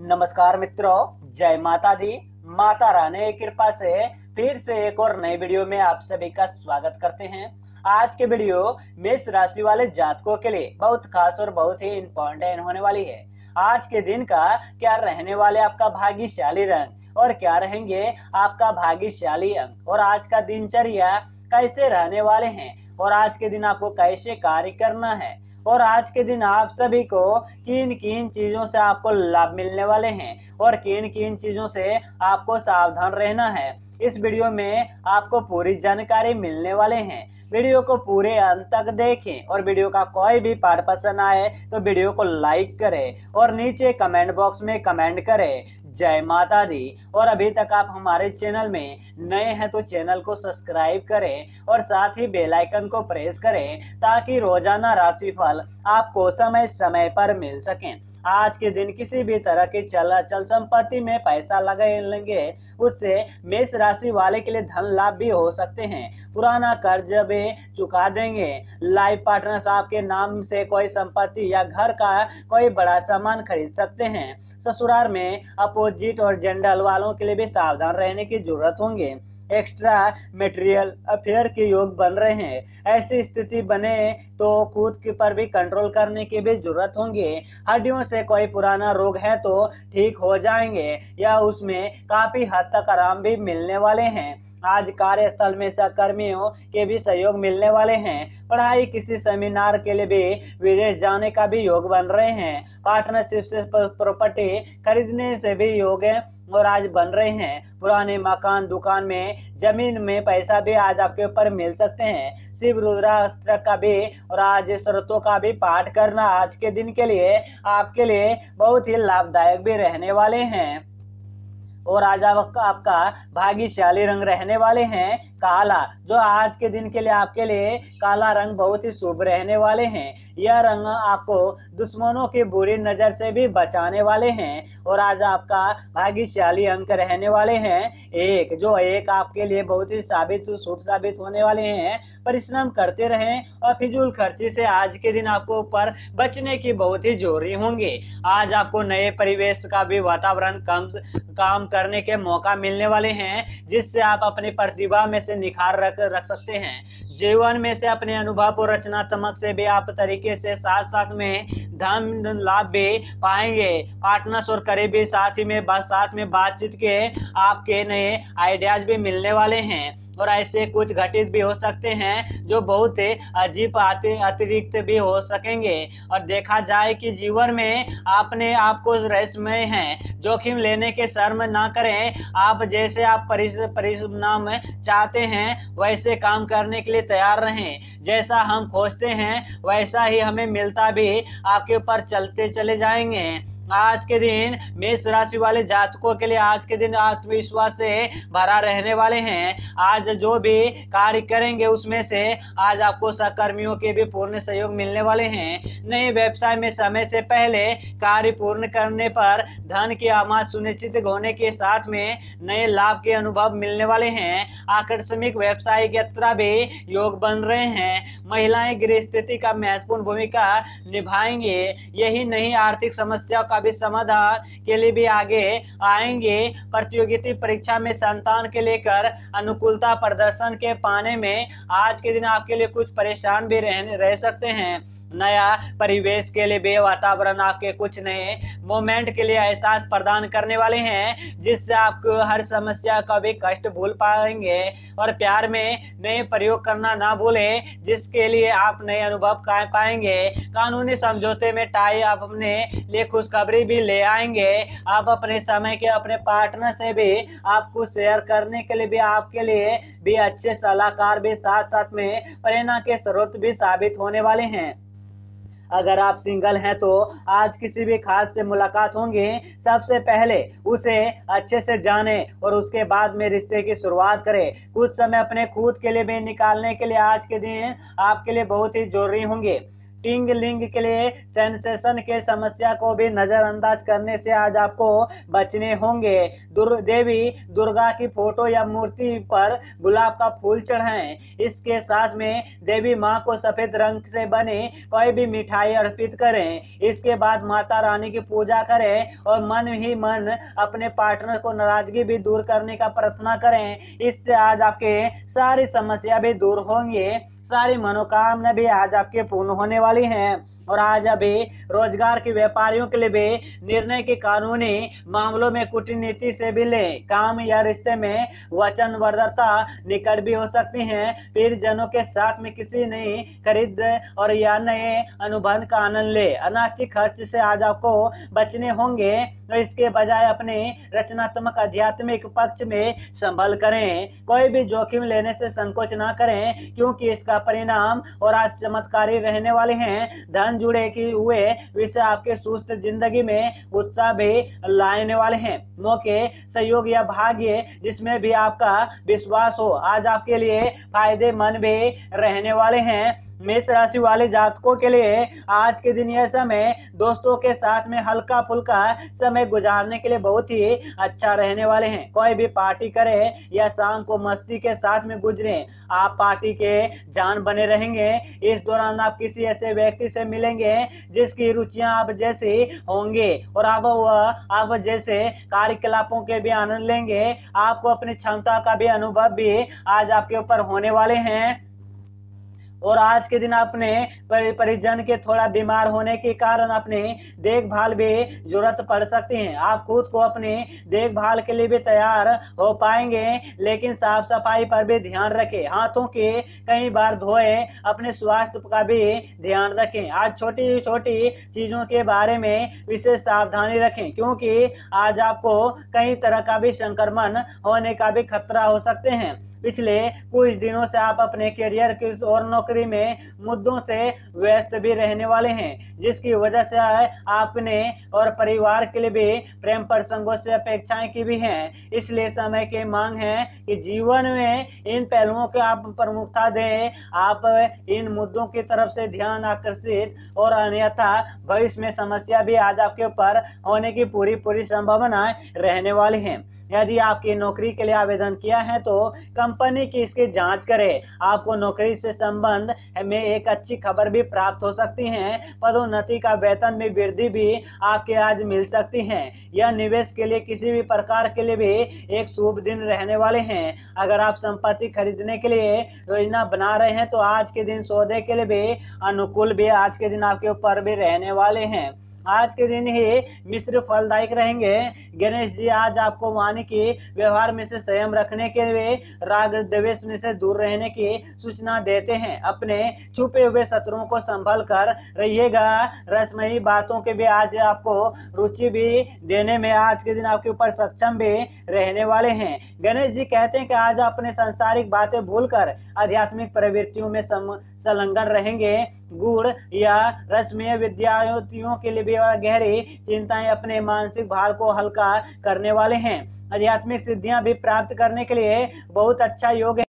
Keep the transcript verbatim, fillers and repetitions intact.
नमस्कार मित्रों, जय माता दी। माता रानी की कृपा से फिर से एक और नए वीडियो में आप सभी का स्वागत करते हैं। आज के वीडियो मेष राशि वाले जातकों के लिए बहुत खास और बहुत ही इम्पोर्टेंट होने वाली है। आज के दिन का क्या रहने वाले आपका भाग्यशाली रंग और क्या रहेंगे आपका भाग्यशाली अंक, और आज का दिनचर्या कैसे रहने वाले हैं, और आज के दिन आपको कैसे कार्य करना है, और आज के दिन आप सभी को किन किन चीजों से आपको लाभ मिलने वाले हैं और किन किन चीजों से आपको सावधान रहना है, इस वीडियो में आपको पूरी जानकारी मिलने वाले हैं। वीडियो को पूरे अंत तक देखें और वीडियो का कोई भी पार्ट पसंद आए तो वीडियो को लाइक करें और नीचे कमेंट बॉक्स में कमेंट करें जय माता दी। और अभी तक आप हमारे चैनल में नए हैं तो चैनल को सब्सक्राइब करें और साथ ही बेल आइकन को प्रेस करें ताकि रोजाना राशिफल आपको समय समय पर मिल सके। आज के दिन किसी भी तरह के चल अचल संपत्ति में पैसा लगाएंगे, उससे मेष राशि वाले के लिए धन लाभ भी हो सकते हैं। पुराना कर्ज चुका देंगे। लाइफ पार्टनर साहब के नाम से कोई संपत्ति या घर का कोई बड़ा सामान खरीद सकते हैं। ससुराल में अपोजिट और जेंडर वालों के लिए भी सावधान रहने की जरूरत होंगे। एक्स्ट्रा मटेरियल अफेयर के योग बन रहे हैं। ऐसी स्थिति बने तो खुद के पर भी कंट्रोल करने की भी जरूरत होंगी। हड्डियों से कोई पुराना रोग है तो ठीक हो जाएंगे या उसमें काफी हद तक आराम भी मिलने वाले हैं। आज कार्यस्थल में सहकर्मियों के भी सहयोग मिलने वाले हैं। पढ़ाई किसी सेमिनार के लिए भी विदेश जाने का भी योग बन रहे हैं। पार्टनरशिप से प्रॉपर्टी खरीदने से भी योग और आज बन रहे हैं। पुराने मकान, दुकान में, जमीन में पैसा भी आज आपके ऊपर मिल सकते हैं। शिव रुद्रास्त्र का भी और आज स्त्रोतों का भी पाठ करना आज के दिन के लिए आपके लिए बहुत ही लाभदायक भी रहने वाले हैं। और आज आपका भाग्यशाली रंग रहने वाले हैं काला, जो आज के दिन के लिए आपके लिए काला रंग बहुत ही शुभ रहने वाले हैं। यह रंग आपको दुश्मनों की बुरी नजर से भी बचाने वाले हैं। और आज आपका भाग्यशाली अंक रहने वाले हैं एक, जो एक आपके लिए बहुत ही साबित शुभ साबित होने वाले हैं। परिश्रम करते रहें और फिजूल खर्ची से आज के दिन आपको ऊपर बचने की बहुत ही जरूरी होंगे। आज आपको नए परिवेश का भी वातावरण कम काम करने के मौका मिलने वाले हैं, जिससे आप अपनी प्रतिभा में से निखार रख रख सकते हैं। जीवन में से अपने अनुभव और रचनात्मक से भी आप तरीके से साथ साथ में धन लाभ भी पाएंगे। पार्टनर्स और करीबी साथी में बस साथ में बातचीत के आपके नए आइडियाज भी मिलने वाले हैं। और ऐसे कुछ घटित भी हो सकते हैं जो बहुत अजीब अतिरिक्त भी हो सकेंगे। और देखा जाए कि जीवन में आपने आपको रहस्यमय हैं, जोखिम लेने के शर्म ना करें। आप जैसे आप परिस, परिणाम चाहते हैं वैसे काम करने के लिए तैयार रहें। जैसा हम खोजते हैं वैसा ही हमें मिलता भी आपके ऊपर चलते चले जाएंगे। आज के दिन मेष राशि वाले जातकों के लिए आज के दिन आत्मविश्वास से भरा रहने वाले हैं। आज जो भी कार्य करेंगे उसमें से आज आपको सहकर्मियों के भी पूर्ण सहयोग मिलने वाले हैं। नए व्यवसाय में समय से पहले कार्य पूर्ण करने पर धन की आमद सुनिश्चित होने के साथ में नए लाभ के अनुभव मिलने वाले हैं। आकस्मिक व्यवसायिक यात्रा भी योग बन रहे हैं। महिलाएं गृह स्थिति का महत्वपूर्ण भूमिका निभाएंगे। यही नहीं, आर्थिक समस्या भी समाधान के लिए भी आगे आएंगे। प्रतियोगिता परीक्षा में संतान के लेकर अनुकूलता प्रदर्शन के पाने में आज के दिन आपके लिए कुछ परेशान भी रह, रह सकते हैं। नया परिवेश के लिए भी वातावरण आपके कुछ नए मोमेंट के लिए एहसास प्रदान करने वाले हैं, जिससे आपको हर समस्या का भी कष्ट भूल पाएंगे। और प्यार में नए प्रयोग करना ना भूलें, जिसके लिए आप नए अनुभव कर पाएंगे। कानूनी समझौते में टाई आप अपने लिए खुशखबरी भी ले आएंगे। आप अपने समय के अपने पार्टनर से भी आपको शेयर करने के लिए भी आपके लिए भी अच्छे सलाहकार भी साथ साथ में प्रेरणा के स्रोत भी साबित होने वाले हैं। अगर आप सिंगल हैं तो आज किसी भी खास से मुलाकात होंगी। सबसे पहले उसे अच्छे से जाने और उसके बाद में रिश्ते की शुरुआत करें। कुछ समय अपने खुद के लिए भी निकालने के लिए आज के दिन आपके लिए बहुत ही जरूरी होंगे। टिंग लिंग के लिए सेंसेशन के समस्या को भी नजरअंदाज करने से आज आपको बचने होंगे। दुर् देवी दुर्गा की फोटो या मूर्ति पर गुलाब का फूल चढ़ाएं। इसके साथ में देवी माँ को सफेद रंग से बने कोई भी मिठाई अर्पित करें। इसके बाद माता रानी की पूजा करें और मन ही मन अपने पार्टनर को नाराजगी भी दूर करने का प्रार्थना करें। इससे आज आपके सारी समस्या भी दूर होंगे, सारी मनोकामना भी आज आपके पूर्ण होने वाली हैं। और आज अभी रोजगार के व्यापारियों के लिए भी निर्णय के कानूनी मामलों में कूटनीति से भी लें। काम या रिश्ते में वचनबद्धता निकट भी हो सकती है। प्रियजनों के साथ में किसी नई खरीद और या नए अनुबंध का आनंद ले। अनावश्यक खर्च से आज आपको बचने होंगे, तो इसके बजाय अपने रचनात्मक आध्यात्मिक पक्ष में संभल करें। कोई भी जोखिम लेने से संकोच ना करें, क्योंकि इसका परिणाम और आज चमत्कारी रहने वाले हैं। धन जुड़े कि हुए विषय आपके सुस्त जिंदगी में उत्साह भी लाने वाले हैं। मौके सहयोग या भाग्य जिसमें भी आपका विश्वास हो आज आपके लिए फायदेमंद भी रहने वाले हैं। मेष राशि वाले जातकों के लिए आज के दिन यह समय दोस्तों के साथ में हल्का फुल्का समय गुजारने के लिए बहुत ही अच्छा रहने वाले हैं। कोई भी पार्टी करें या शाम को मस्ती के साथ में गुजरें, आप पार्टी के जान बने रहेंगे। इस दौरान आप किसी ऐसे व्यक्ति से मिलेंगे जिसकी रुचियां आप जैसी होंगे और आप वह आप जैसे कार्यकलापों के भी आनंद लेंगे। आपको अपनी क्षमता का भी अनुभव भी आज आपके ऊपर होने वाले हैं। और आज के दिन अपने परिजन के थोड़ा बीमार होने के कारण अपने देखभाल भी जरूरत पड़ सकती है। आप खुद को अपने देखभाल के लिए भी तैयार हो पाएंगे, लेकिन साफ सफाई पर भी ध्यान रखें। हाथों के कई बार धोएं, अपने स्वास्थ्य का भी ध्यान रखें। आज छोटी छोटी चीज़ों के बारे में विशेष सावधानी रखें, क्योंकि आज आपको कई तरह का भी संक्रमण होने का भी खतरा हो सकते हैं। पिछले कुछ दिनों से आप अपने करियर के और नौकरी में मुद्दों से व्यस्त भी रहने वाले हैं, जिसकी वजह से आपने और परिवार के लिए भी प्रेम प्रसंगों से अपेक्षाएं की भी हैं। इसलिए समय की मांग है कि जीवन में इन पहलुओं के आप प्रमुखता दें। आप इन मुद्दों की तरफ से ध्यान आकर्षित और अन्यथा भविष्य में समस्या भी आज आपके ऊपर होने की पूरी पूरी संभावना रहने वाली है। यदि आपकी नौकरी के लिए आवेदन किया है तो कंपनी की इसकी जांच करें। आपको नौकरी से संबंध में एक अच्छी खबर भी प्राप्त हो सकती है। पदोन्नति का वेतन में वृद्धि भी आपके आज मिल सकती है। यह निवेश के लिए किसी भी प्रकार के लिए भी एक शुभ दिन रहने वाले हैं। अगर आप संपत्ति खरीदने के लिए योजना बना रहे हैं तो आज के दिन सौदे के लिए भी अनुकूल भी आज के दिन आपके ऊपर भी रहने वाले हैं। आज के दिन ही मिश्र फलदायक रहेंगे। गणेश जी आज आपको वाणी के व्यवहार में से संयम रखने के लिए राग द्वेष में से दूर रहने की सूचना देते हैं। अपने छुपे हुए शत्रुओं को संभल कर रहिएगा। रसमयी बातों के भी आज आपको रुचि भी देने में आज के दिन आपके ऊपर सक्षम भी रहने वाले हैं। गणेश जी कहते हैं कि आज अपने सांसारिक बातें भूलकर आध्यात्मिक प्रवृत्तियों में संलग्न रहेंगे। गुड़ या रसमय विद्यार्थियों के लिए भी और गहरी चिंताएं अपने मानसिक भार को हल्का करने वाले हैं। आध्यात्मिक सिद्धियां भी प्राप्त करने के लिए बहुत अच्छा योग है।